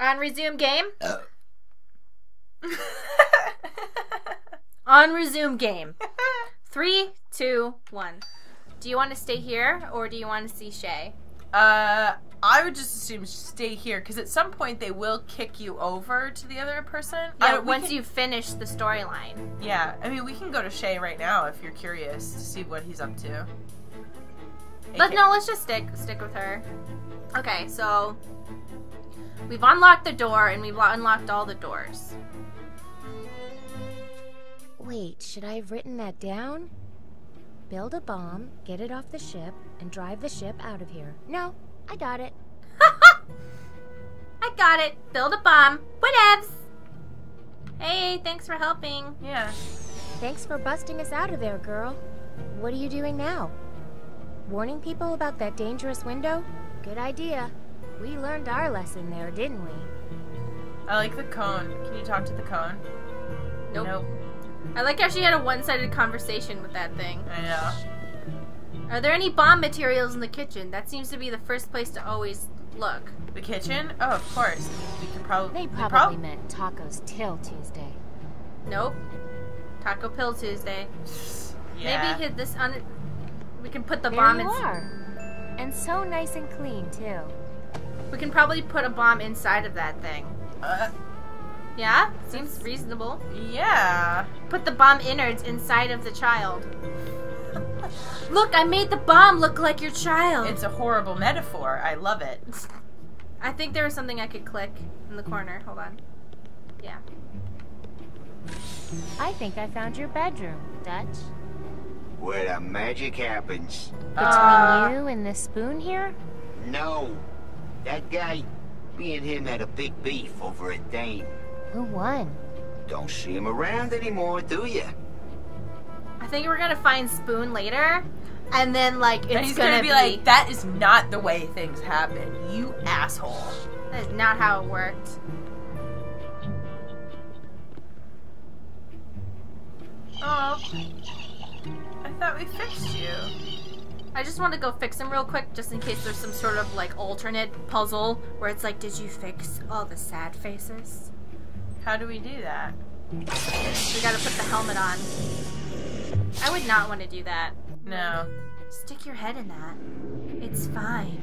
On resume game? Oh. On resume game. 3, 2, 1. Do you want to stay here or do you want to see Shay? I would just assume stay here because at some point they will kick you over to the other person. Yeah, once you finish the storyline. Yeah, I mean we can go to Shay right now if you're curious to see what he's up to. But no, let's just stick with her. Okay, so we've unlocked the door and we've unlocked all the doors. Wait, should I have written that down? Build a bomb, get it off the ship, and drive the ship out of here. No, I got it. I got it. Build a bomb. Whatevs. Hey, thanks for helping. Yeah. Thanks for busting us out of there, girl. What are you doing now? Warning people about that dangerous window? Good idea. We learned our lesson there, didn't we? I like the cone. Can you talk to the cone? Nope. Nope. I like how she had a one-sided conversation with that thing. I know. Are there any bomb materials in the kitchen? That seems to be the first place to always look. The kitchen? Oh, of course. We can probably. They probably meant tacos till Tuesday. Nope. Taco pill Tuesday. Yeah. Maybe hit this on. We can put the bomb in. There you are. And so nice and clean too. We can probably put a bomb inside of that thing. Yeah, seems reasonable. Yeah. Put the bomb innards inside of the child. Look, I made the bomb look like your child. It's a horrible metaphor. I love it. I think there was something I could click in the corner. Hold on. Yeah. I think I found your bedroom, Dutch. Where the magic happens. Between you and the spoon here? No. That guy, me and him had a big beef over a dame. Who won? Don't see him around anymore, do you? I think we're gonna find Spoon later, and then like it's he's gonna be like, "That is not the way things happen, you asshole." That is not how it worked. Oh, I thought we fixed you. I just want to go fix him real quick, just in case there's some sort of like alternate puzzle where it's like, "Did you fix all the sad faces?" How do we do that? We gotta put the helmet on. I would not want to do that. No. Stick your head in that. It's fine.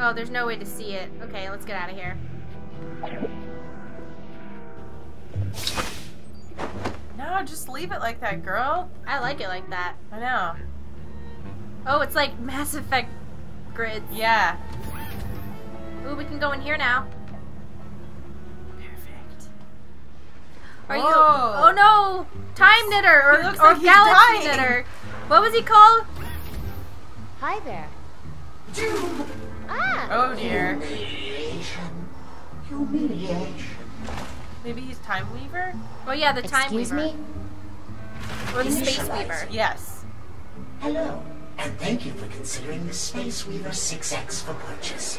Oh, there's no way to see it. Okay, let's get out of here. No, just leave it like that, girl. I like it like that. I know. Oh, it's like Mass Effect grids. Yeah. Ooh, we can go in here now. Perfect. Are you? Oh no! Time Knitter or Galaxy Knitter. What was he called? Hi there. Ah. Oh dear. Humiliation. Maybe he's Time Weaver? Oh yeah, the Time Weaver. Excuse me? Or the Space Weaver. Yes. Hello, and thank you for considering the Space Weaver 6X for purchase.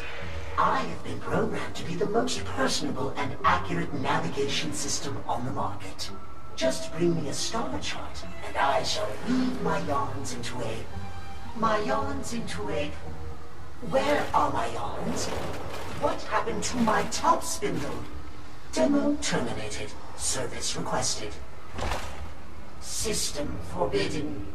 I have been programmed to be the most personable and accurate navigation system on the market. Just bring me a star chart, and I shall weave my yawns into a... Where are my yawns? What happened to my top spindle? Demo terminated. Service requested. System forbidden.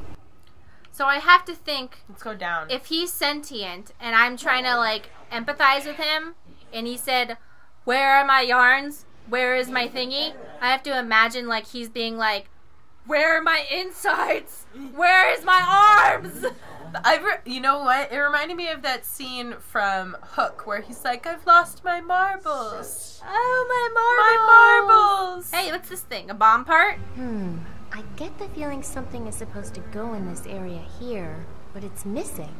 So I have to think. Let's go down. If he's sentient and I'm trying to like empathize with him, and he said, "Where are my yarns? Where is my thingy?" I have to imagine like he's being like, "Where are my insides? Where is my arms?" You know what? It reminded me of that scene from Hook where he's like, "I've lost my marbles." Oh, my marbles! Hey, what's this thing? A bomb part? Hmm. I get the feeling something is supposed to go in this area here, but it's missing.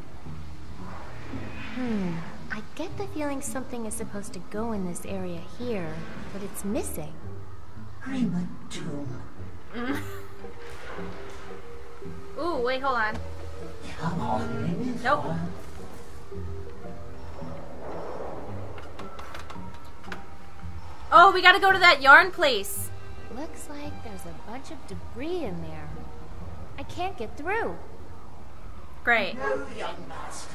I get the feeling something is supposed to go in this area here, but it's missing. Prima doom. Ooh, wait, hold on. Come on. Nope. Oh, we gotta go to that yarn place. Looks like there's a bunch of debris in there. I can't get through. Great. No, young master.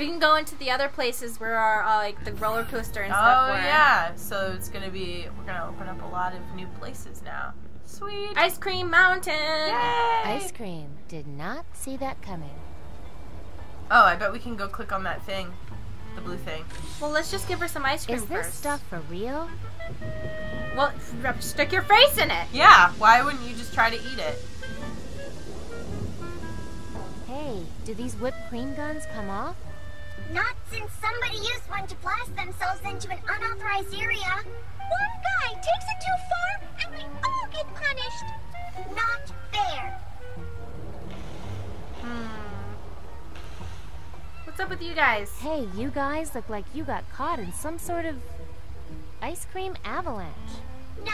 We can go into the other places where our like the roller coaster and stuff. Oh yeah, so it's gonna be we're gonna open up a lot of new places now. Sweet. Ice Cream Mountain. Yay! Ice cream. Did not see that coming. Oh, I bet we can go click on that thing, the blue thing. Well, let's just give her some ice cream first. Is this stuff for real? Well, stick your face in it. Yeah. Why wouldn't you just try to eat it? Hey, do these whipped cream guns come off? Not since somebody used one to blast themselves into an unauthorized area. One guy takes it too far, and we all get punished. Not fair. What's up with you guys? Hey, you guys look like you got caught in some sort of ice cream avalanche. No,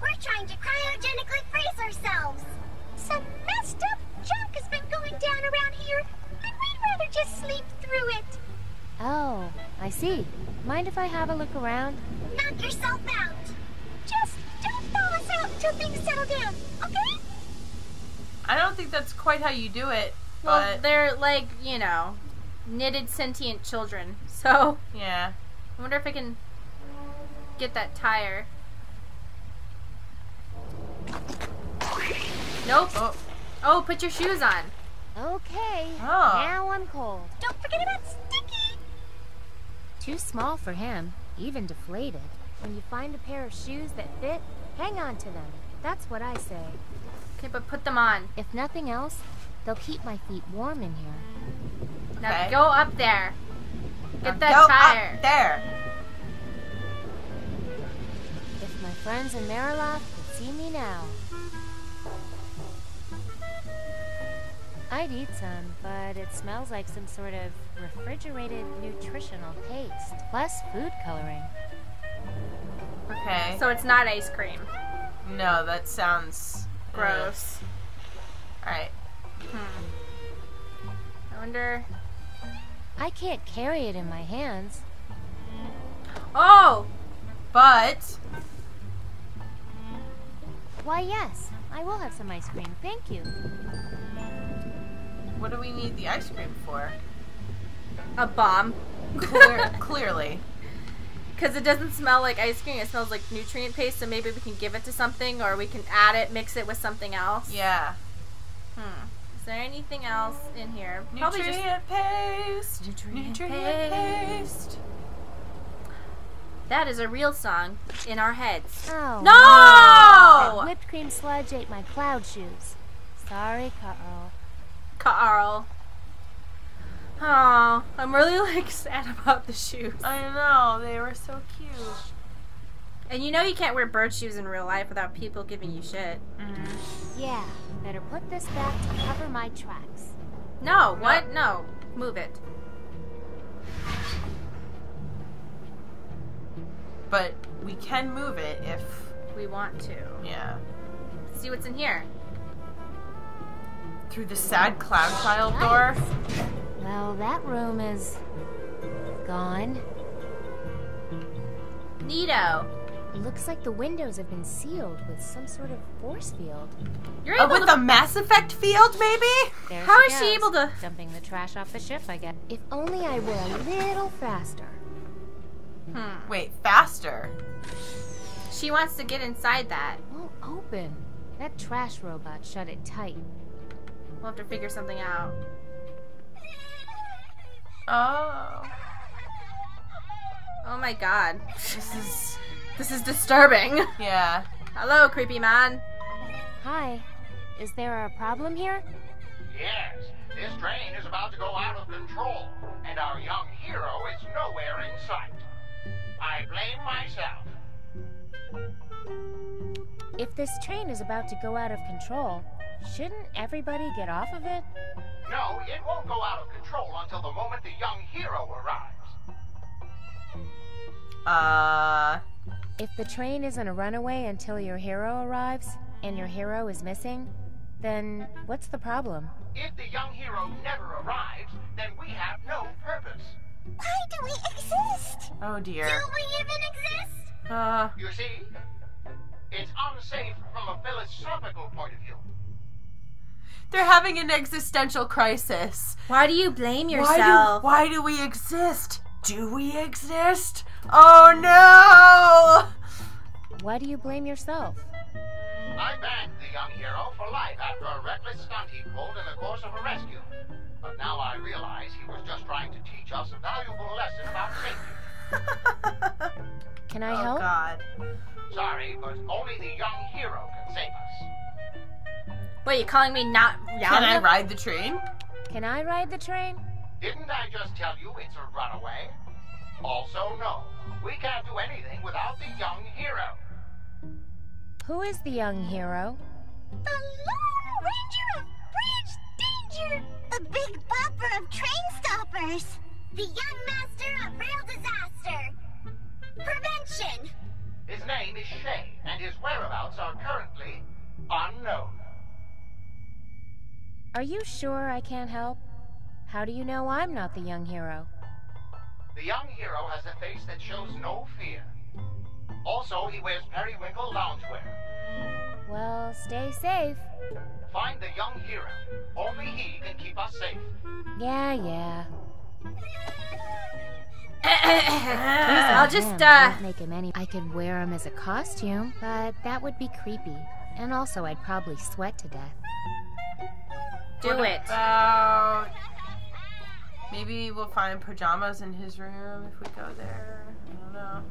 we're trying to cryogenically freeze ourselves. Some messed up junk has been going down around here, and we'd rather just sleep through it. Oh, I see. Mind if I have a look around? Knock yourself out. Just don't thaw us out until things settle down, okay? I don't think that's quite how you do it. Well, they're like, you know, knitted sentient children, so. Yeah. I wonder if I can get that tire. Nope. Oh. Oh, put your shoes on. Okay. Oh. Now I'm cold. Don't forget about Sticky. Too small for him, even deflated. When you find a pair of shoes that fit, hang on to them. That's what I say. Okay, but put them on. If nothing else, they'll keep my feet warm in here. Okay. Now go up there. Get that tire. Go up there. If my friends in Meriloft could see me now. I'd eat some, but it smells like some sort of refrigerated nutritional paste, plus food coloring. Okay. So it's not ice cream. No, that sounds gross. Alright. I wonder... I can't carry it in my hands. Oh! But... Why yes, I will have some ice cream, thank you. What do we need the ice cream for? A bomb. Clearly. Because it doesn't smell like ice cream, it smells like nutrient paste, so maybe we can give it to something, or we can add it, mix it with something else. Yeah. Is there anything else in here? Nutrient paste! Nutrient paste! That is a real song in our heads. Oh, no! That whipped cream sludge ate my cloud shoes. Sorry, Carl. Oh, I'm really like sad about the shoes. I know, they were so cute. And you know you can't wear bird shoes in real life without people giving you shit. Yeah, better put this back to cover my tracks. No, what? No, move it. But we can move it if we want to. Yeah. Let's see what's in here. Through the sad cloud child door. Well, that room is gone. Neato. Looks like the windows have been sealed with some sort of force field. You're able with a Mass Effect field, maybe? There How is she able to dumping the trash off the ship? I guess. If only I were a little faster. Wait, faster? She wants to get inside that. Won't open. That trash robot shut it tight. We'll have to figure something out. Oh. Oh my god. This is disturbing. Yeah. Hello, creepy man. Hi. Is there a problem here? Yes. This train is about to go out of control, and our young hero is nowhere in sight. I blame myself. If this train is about to go out of control, shouldn't everybody get off of it? No, it won't go out of control until the moment the young hero arrives. If the train isn't a runaway until your hero arrives, and your hero is missing, then what's the problem? If the young hero never arrives, then we have no purpose. Why do we exist? Oh dear. Do we even exist? You see? It's unsafe from a philosophical point of view. They're having an existential crisis. Why do you blame yourself? Why do we exist? Do we exist? Oh no! Why do you blame yourself? I banned the young hero for life after a reckless stunt he pulled in the course of a rescue. But now I realize he was just trying to teach us a valuable lesson about safety. Can I help? Oh God. Sorry, but only the young hero can save us. Wait, you're calling me not young? Can I ride the train? Can I ride the train? Didn't I just tell you it's a runaway? Also, no. We can't do anything without the young hero. Who is the young hero? The Lone Ranger of Bridge Danger! The Big Bopper of Train Stoppers! The Young Master of Rail Disaster! Prevention! His name is Shay, and his whereabouts are currently unknown. Are you sure I can't help? How do you know I'm not the young hero? The young hero has a face that shows no fear. Also, he wears periwinkle loungewear. Well, stay safe. Find the young hero. Only he can keep us safe. Yeah, yeah. I'll just, Won't make him any. I could wear him as a costume, but that would be creepy. And also, I'd probably sweat to death. What about... Maybe we'll find pajamas in his room if we go there. I don't know.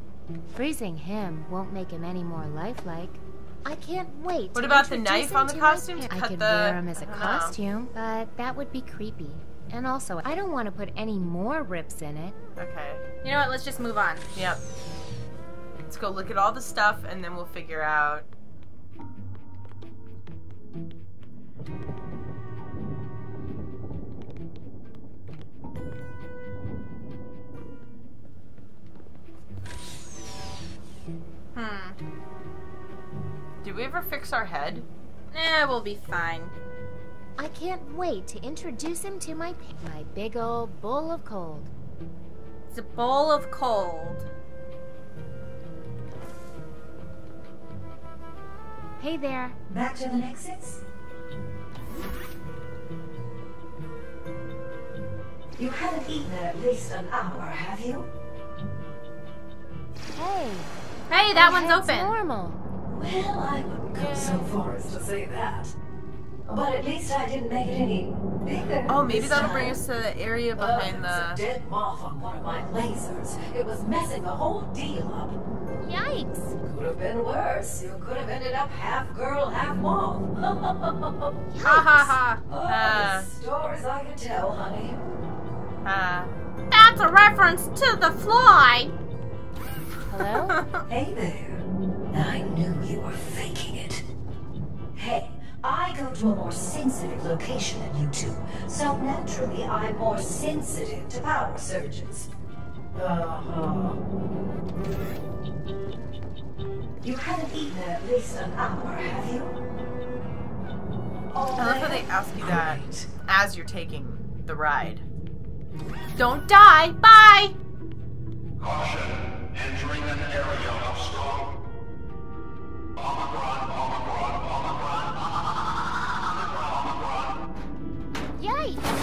Freezing him won't make him any more lifelike. I can't wait. What about the knife on the costume? I could wear him as a costume, but that would be creepy. And also, I don't want to put any more rips in it. Okay. You know what? Let's just move on. Yep. Let's go look at all the stuff, and then we'll figure out. Did we ever fix our head? Eh, we'll be fine. I can't wait to introduce him to my big old bowl of cold. It's a bowl of cold. Hey there. Back to the Nexus? You haven't eaten at least an hour, have you? Hey. Hey, that one's open. Normal. Well, I wouldn't go so far as to say that. But at least I didn't make it any bigger. Oh, maybe that'll bring us to the area behind the... a dead moth on one of my lasers. It was messing the whole deal up. Yikes. Could have been worse. You could have ended up half girl, half moth. Yikes. Ha ha ha. Stories I can tell, honey. That's a reference to The Fly. Hello? Hey there. I knew you were faking it. Hey, I go to a more sensitive location than you two, so naturally I'm more sensitive to power surges. Uh-huh. You haven't eaten at least an hour, have you? Oh, I love how they ask you that as you're taking the ride. Don't die! Bye! Caution. Entering an area of strong Omicron. Yikes!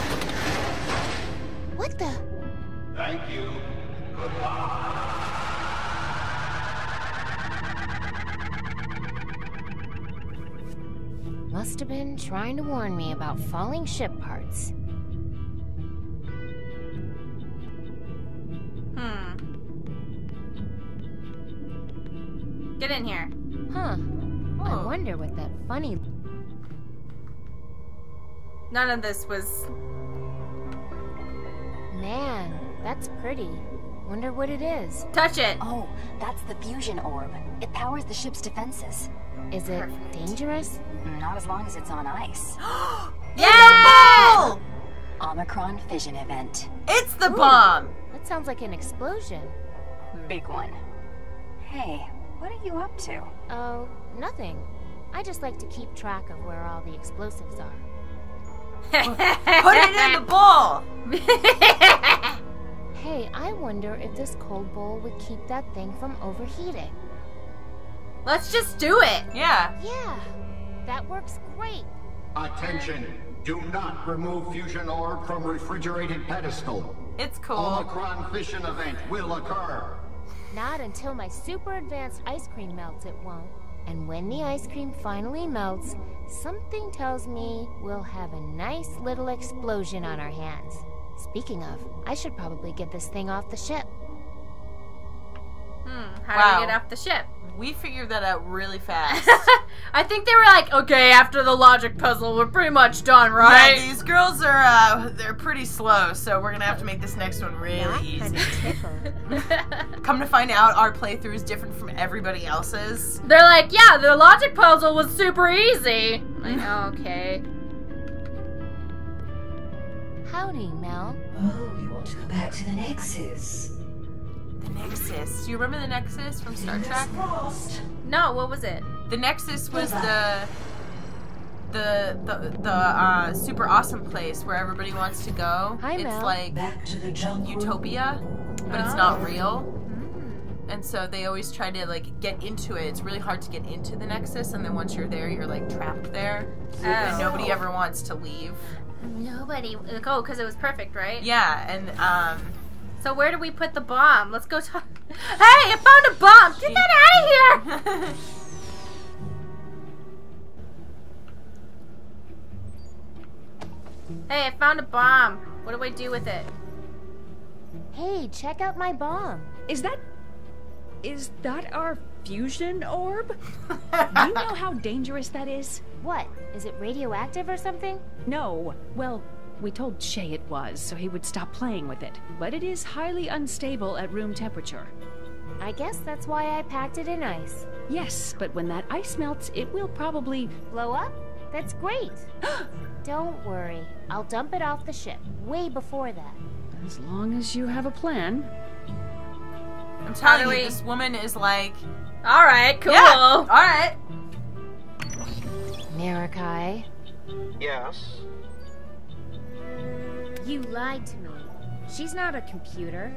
What the? Thank you. Goodbye. Must have been trying to warn me about falling ship parts. Get in here. Huh. Oh. I wonder what that funny... None of this was... Man, that's pretty. Wonder what it is. Touch it! Oh, that's the fusion orb. It powers the ship's defenses. Is it dangerous? Not as long as it's on ice. Yeah! Omicron fission event. It's the bomb! That sounds like an explosion. Big one. Hey. What are you up to? Oh, nothing. I just like to keep track of where all the explosives are. Put it in the bowl! Hey, I wonder if this cold bowl would keep that thing from overheating. Let's just do it! Yeah. Yeah, that works great. Attention! Do not remove fusion orb from refrigerated pedestal. It's cool. Holocron fission event will occur. Not until my super advanced ice cream melts, it won't. And when the ice cream finally melts, something tells me we'll have a nice little explosion on our hands. Speaking of, I should probably get this thing off the ship. How do we get off the ship? We figured that out really fast. I think they were like, okay, after the logic puzzle, we're pretty much done, right? Yeah, these girls are, they're pretty slow, so we're gonna have to make this next one really easy. Come to find out, our playthrough is different from everybody else's. They're like, yeah, the logic puzzle was super easy. Like, oh, okay. Howdy, Mel. Oh, you want to go back to the Nexus? The Nexus. Do you remember the Nexus from Star Trek? No, what was it? The Nexus was the super awesome place where everybody wants to go. Hi, Mel. It's like back to the jungle. Utopia, but it's not real. And so they always try to like get into it. It's really hard to get into the Nexus, and then once you're there, you're like trapped there. And nobody ever wants to leave. Nobody. Oh, because it was perfect, right? Yeah, and so where do we put the bomb? Let's go talk. Hey, I found a bomb! Get that out of here! Hey, I found a bomb. What do I do with it? Hey, check out my bomb. Is that our fusion orb? Do you know how dangerous that is? What? Is it radioactive or something? No. Well, we told Shay it was, so he would stop playing with it. But it is highly unstable at room temperature. I guess that's why I packed it in ice. Yes, but when that ice melts, it will probably... blow up? That's great. Don't worry. I'll dump it off the ship way before that. As long as you have a plan. I'm telling you, this woman is like... alright, cool. Yeah, alright. Mirakai? Yes? You lied to me. She's not a computer.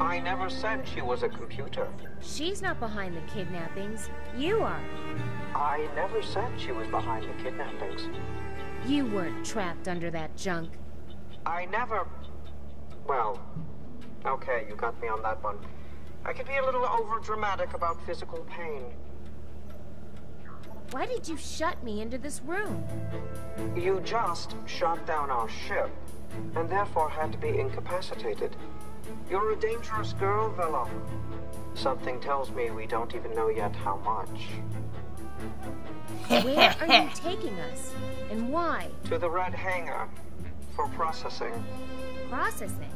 I never said she was a computer. She's not behind the kidnappings. You are. I never said she was behind the kidnappings. You weren't trapped under that junk. I never... well... okay, you got me on that one. I could be a little overdramatic about physical pain. Why did you shut me into this room? You just shut down our ship, and therefore had to be incapacitated. You're a dangerous girl, Vella. Something tells me we don't even know yet how much. Where are you taking us? And why? To the Red Hangar. For processing. Processing?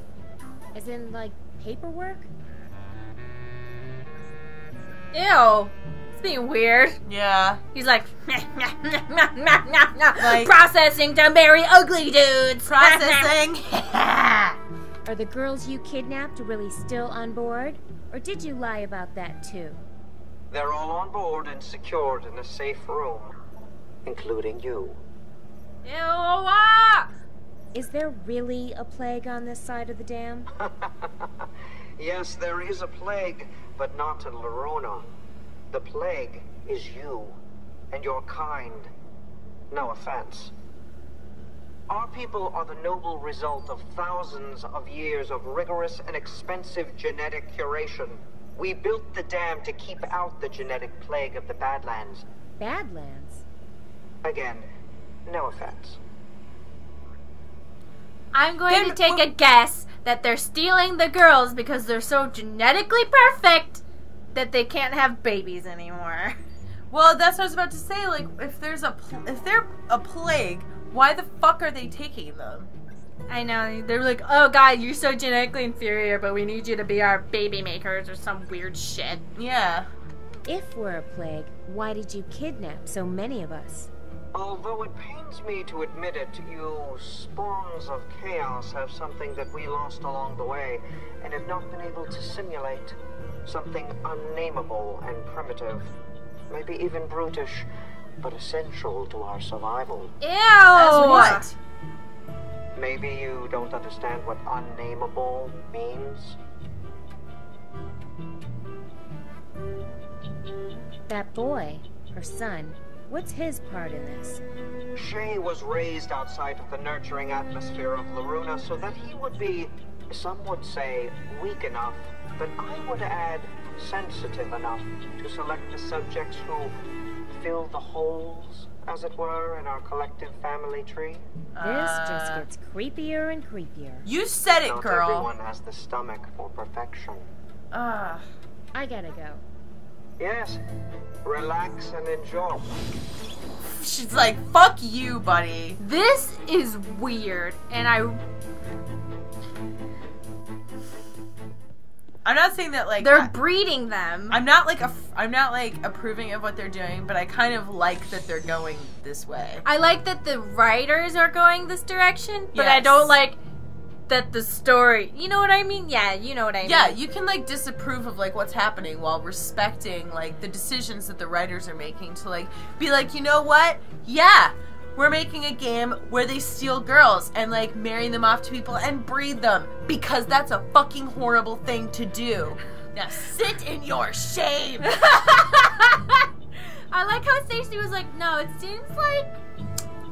As in, like, paperwork? Ew. It's being weird. Yeah. He's like, like processing to marry ugly dudes. Processing. Are the girls you kidnapped really still on board? Or did you lie about that too? They're all on board and secured in a safe room. Including you. Ew. Is there really a plague on this side of the dam? Yes, there is a plague, but not in Loruna. The plague is you, and your kind. No offense. Our people are the noble result of thousands of years of rigorous and expensive genetic curation. We built the dam to keep out the genetic plague of the Badlands. Badlands? Again, no offense. I'm going to take a guess that they're stealing the girls because they're so genetically perfect that they can't have babies anymore. Well, that's what I was about to say. Like, if they're a plague, why the fuck are they taking them? I know. They're like, oh god, you're so genetically inferior, but we need you to be our baby makers or some weird shit. Yeah. If we're a plague, why did you kidnap so many of us? Although it pains me to admit it, you spawns of chaos have something that we lost along the way and have not been able to simulate. Something unnameable and primitive, maybe even brutish, but essential to our survival. Ew! What? Maybe you don't understand what unnameable means? That boy, her son, What's his part in this? Shay was raised outside of the nurturing atmosphere of Loruna so that he would be, some would say, weak enough, but I would add sensitive enough to select the subjects who fill the holes, as it were, in our collective family tree. This just gets creepier and creepier. You said it, girl! Not everyone has the stomach for perfection. I gotta go. Yes, relax and enjoy. She's like, fuck you, buddy. This is weird, and I'm not saying that like they're breeding them. I'm not like approving of what they're doing, but I kind of like that they're going this way. I like that the writers are going this direction, but yes. I don't like that the story. You know what I mean? Yeah, you know what I mean. Yeah, you can like disapprove of like what's happening while respecting like the decisions that the writers are making to like be like, you know what? Yeah. We're making a game where they steal girls and like marry them off to people and breed them because that's a fucking horrible thing to do. Now sit in your shame. I like how Stacey was like, no, it seems like,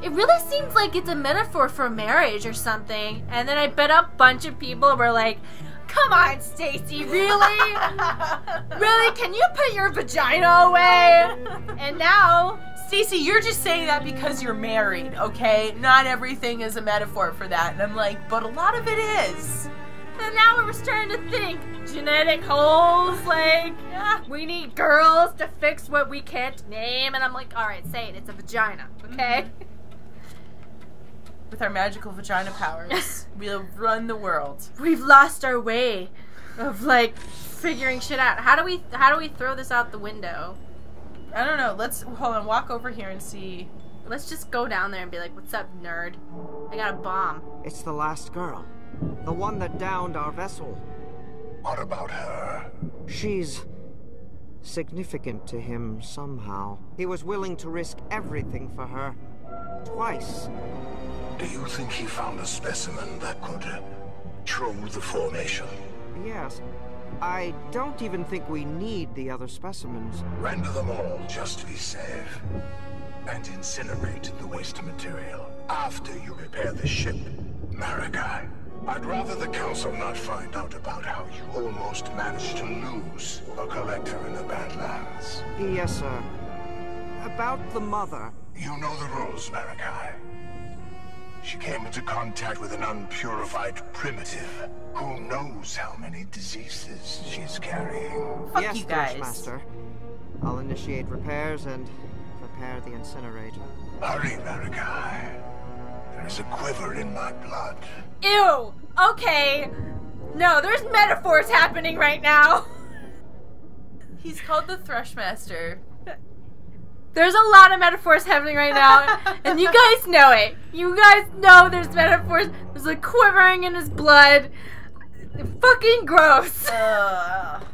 it really seems like it's a metaphor for marriage or something. And then I bet a bunch of people were like, come on, Stacey, really? Really? Can you put your vagina away? And now, Stacey, you're just saying that because you're married, okay? Not everything is a metaphor for that. And I'm like, but a lot of it is. And now we're starting to think genetic holes, like, we need girls to fix what we can't name. And I'm like, all right, say it. It's a vagina, okay? With our magical vagina powers, we'll run the world. We've lost our way of, like, figuring shit out. How do we throw this out the window? I don't know. Let's, hold on, walk over here and see. Let's just go down there and be like, what's up, nerd? I got a bomb. It's the last girl. The one that downed our vessel. What about her? She's significant to him somehow. He was willing to risk everything for her. Twice. Do you think he found a specimen that could troll the formation? Yes. I don't even think we need the other specimens. Render them all just to be safe. And incinerate the waste material after you repair the ship, Meriloft. I'd rather the Council not find out about how you almost managed to lose a collector in the Badlands. Yes, sir. About the mother. You know the rules, Meriloft. She came into contact with an unpurified primitive. Who knows how many diseases she's carrying? Fuck yes, you guys. Master. I'll initiate repairs and prepare the incinerator. Hurry, Meriloft. There is a quiver in my blood. Ew! Okay. No, there's metaphors happening right now. He's called the Thrushmaster. There's a lot of metaphors happening right now, and you guys know it. You guys know there's metaphors. There's a quivering in his blood. Fucking gross.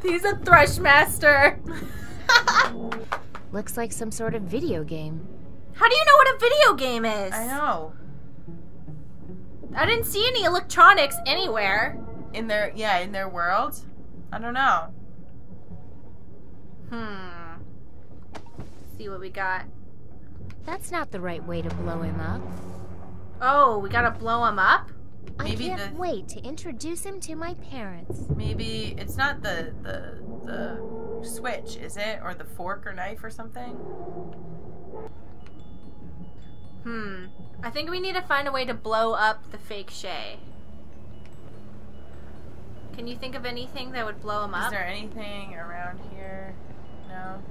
He's a Thrushmaster. Looks like some sort of video game. How do you know what a video game is? I know. I didn't see any electronics anywhere. In their, yeah, in their world? I don't know. See what we got. That's not the right way to blow him up. Oh, we gotta blow him up? Maybe I can't wait to introduce him to my parents. Maybe it's not the switch, is it? Or the fork or knife or something? I think we need to find a way to blow up the fake Shay. Can you think of anything that would blow him up? Is there anything around here? No?